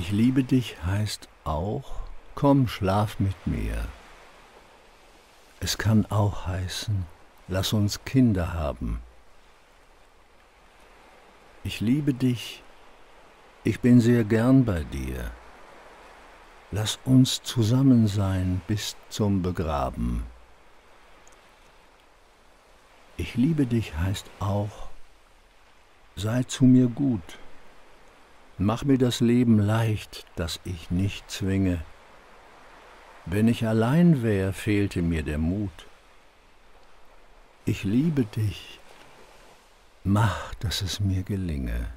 Ich liebe dich heißt auch, komm, schlaf mit mir. Es kann auch heißen, lass uns Kinder haben. Ich liebe dich, ich bin sehr gern bei dir. Lass uns zusammen sein bis zum Begraben. Ich liebe dich heißt auch, sei zu mir gut. Mach mir das Leben leicht, das ich nicht zwinge. Wenn ich allein wär, fehlte mir der Mut. Ich liebe dich, mach, dass es mir gelinge.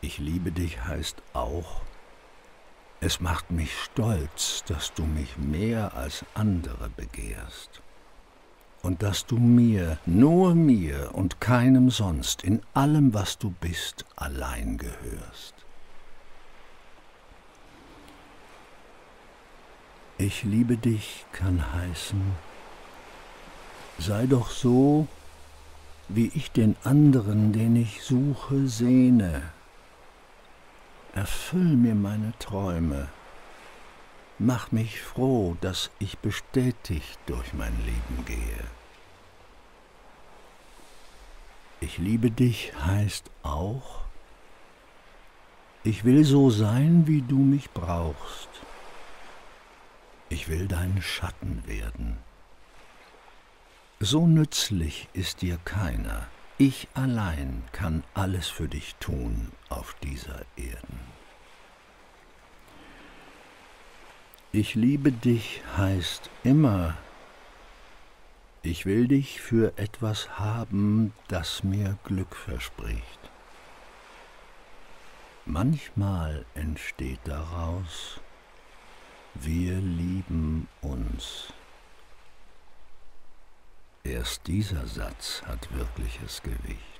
Ich liebe dich heißt auch, es macht mich stolz, dass du mich mehr als andere begehrst. Und dass du mir, nur mir und keinem sonst, in allem, was du bist, allein gehörst. Ich liebe dich kann heißen, sei doch so, wie ich den anderen, den ich suche, sehne. Erfüll mir meine Träume, mach mich froh, dass ich bestätigt durch mein Leben gehe. Ich liebe dich heißt auch, ich will so sein, wie du mich brauchst. Ich will dein Schatten werden. So nützlich ist dir keiner. Ich allein kann alles für dich tun auf dieser Erden. Ich liebe dich heißt immer, ich will dich für etwas haben, das mir Glück verspricht. Manchmal entsteht daraus, wir lieben uns. Erst dieser Satz hat wirkliches Gewicht.